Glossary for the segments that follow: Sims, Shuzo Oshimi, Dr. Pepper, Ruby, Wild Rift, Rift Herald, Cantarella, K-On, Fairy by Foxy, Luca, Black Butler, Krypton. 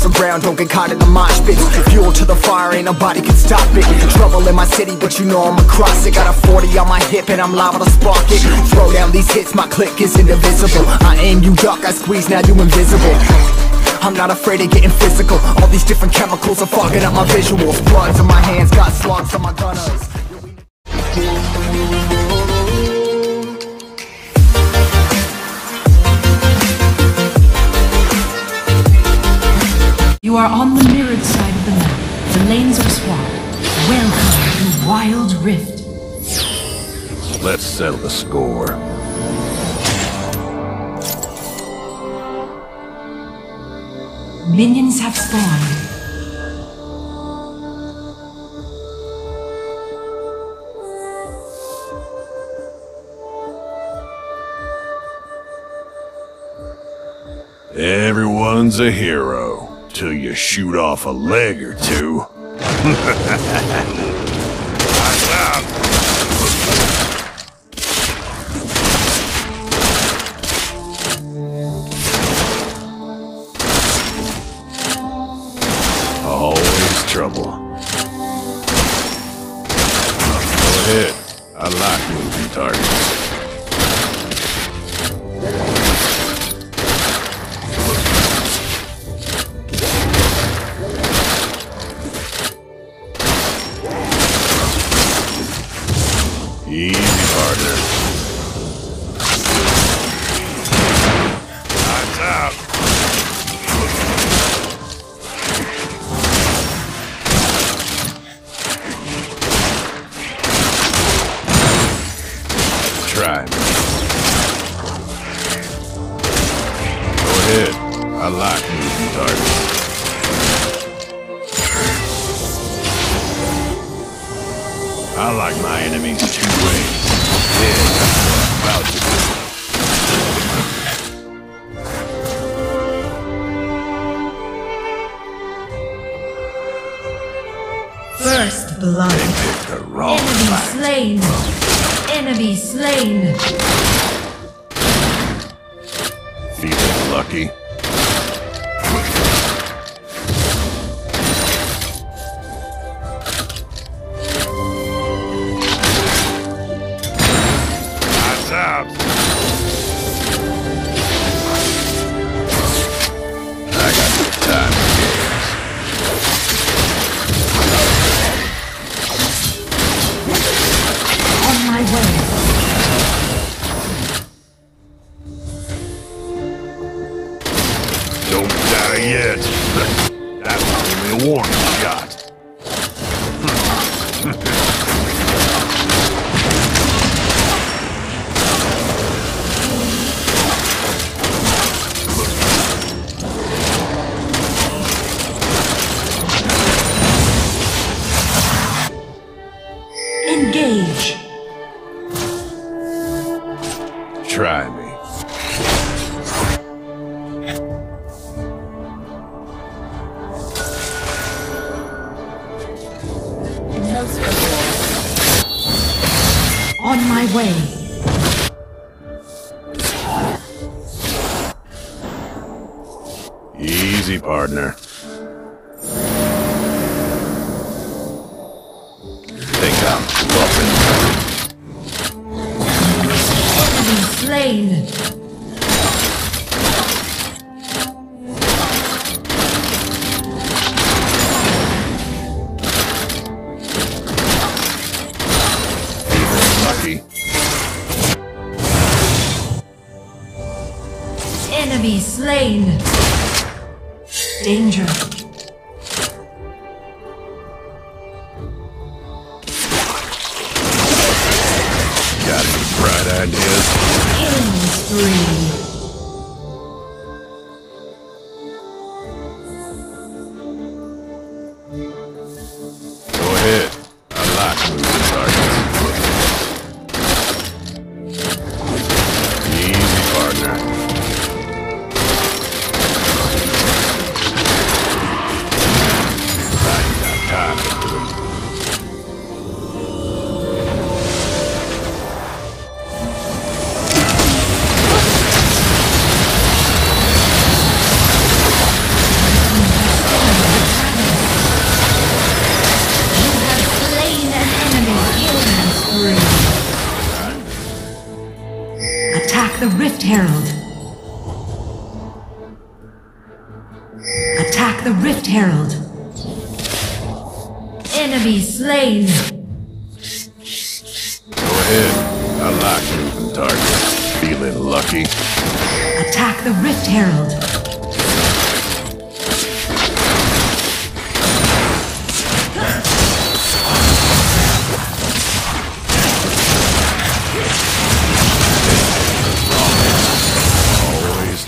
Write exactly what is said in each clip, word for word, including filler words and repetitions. mess around, don't get caught in the mosh pits. Fuel to the fire, ain't nobody can stop it. Trouble in my city, but you know I'm across it. Got a forty on my hip and I'm liable to spark it. Throw down these hits, my click is indivisible. I aim, you duck, I squeeze, now you invisible. I'm not afraid of getting physical. All these different chemicals are fogging up my visuals. Bloods on my hands, got slugs on my gunners. You are on the mirrored side of the map. The lanes are swamped. Welcome to Wild Rift. Let's settle the score. Minions have spawned. Everyone's a hero. Till you shoot off a leg or two. Always trouble. Go ahead. I like moving targets. Easy, partner. Time's out. Try me. Go ahead. I like moving targets. I like my enemies two ways. Yeah, that's what I'm about to do. First blood. They picked the wrong enemy slain. Enemy slain. Feeling lucky? Yet. That's only a warning shot. Engage. Try me. On my way. Easy, partner. Take out the weapon. Enemy slain. Enemy slain. Danger. Got any bright ideas? Killing spree. Go ahead. I like moving targets. Easy, partner. the Rift Herald. Attack the Rift Herald. Enemy slain. Go ahead. I like moving targets. Feeling lucky. Attack the Rift Herald.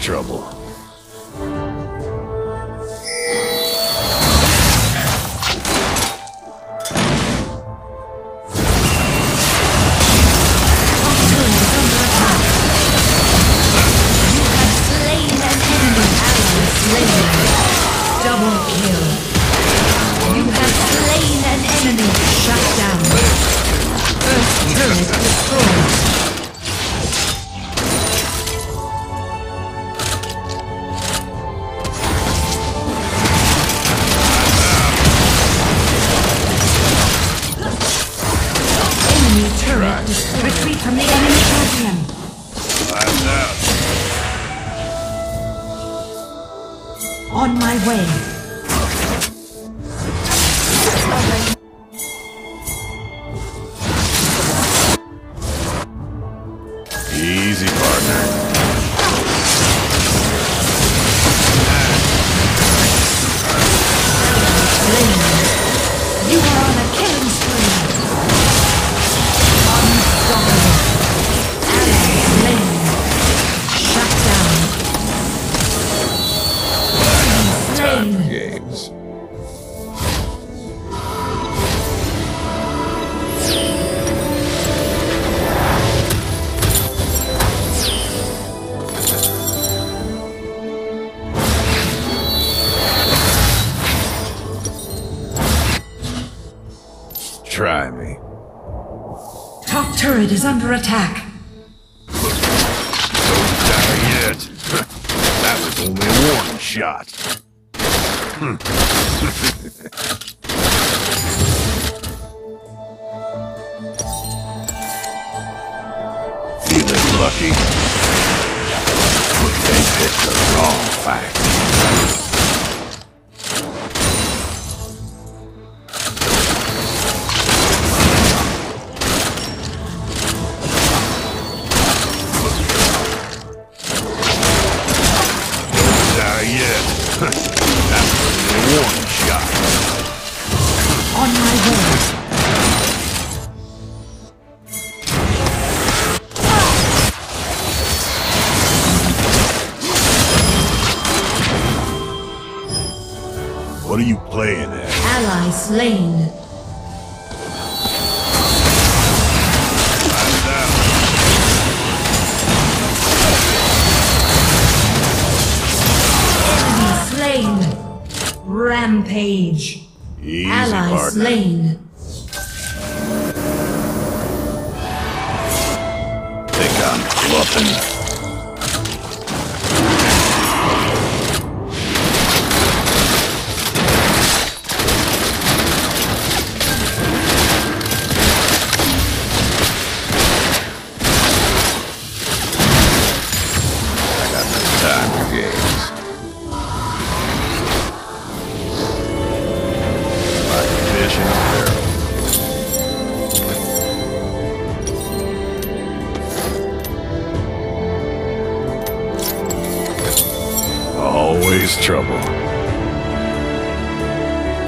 Trouble. Retreat from the enemy champion. Time's out. On my way. Easy, partner. You are on a killing spree. Try me. Top turret is under attack. Don't die yet. That was only one shot. Feeling lucky? They picked the wrong fight. What are you playing at? Ally slain. Enemy slain. Rampage. Easy, ally partner. Slain. Think I'm bluffing. Always trouble.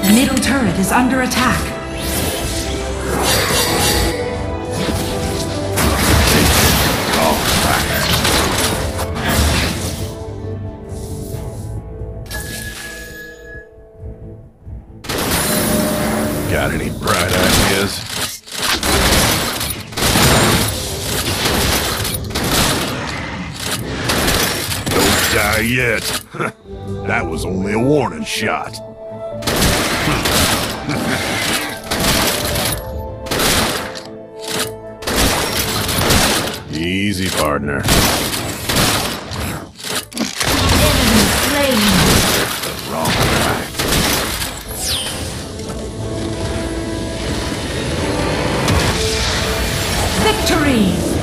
The middle turret is under attack. Oh, got any bright ideas? Die yet. That was only a warning shot. Easy, partner. Enemy slain. Victory!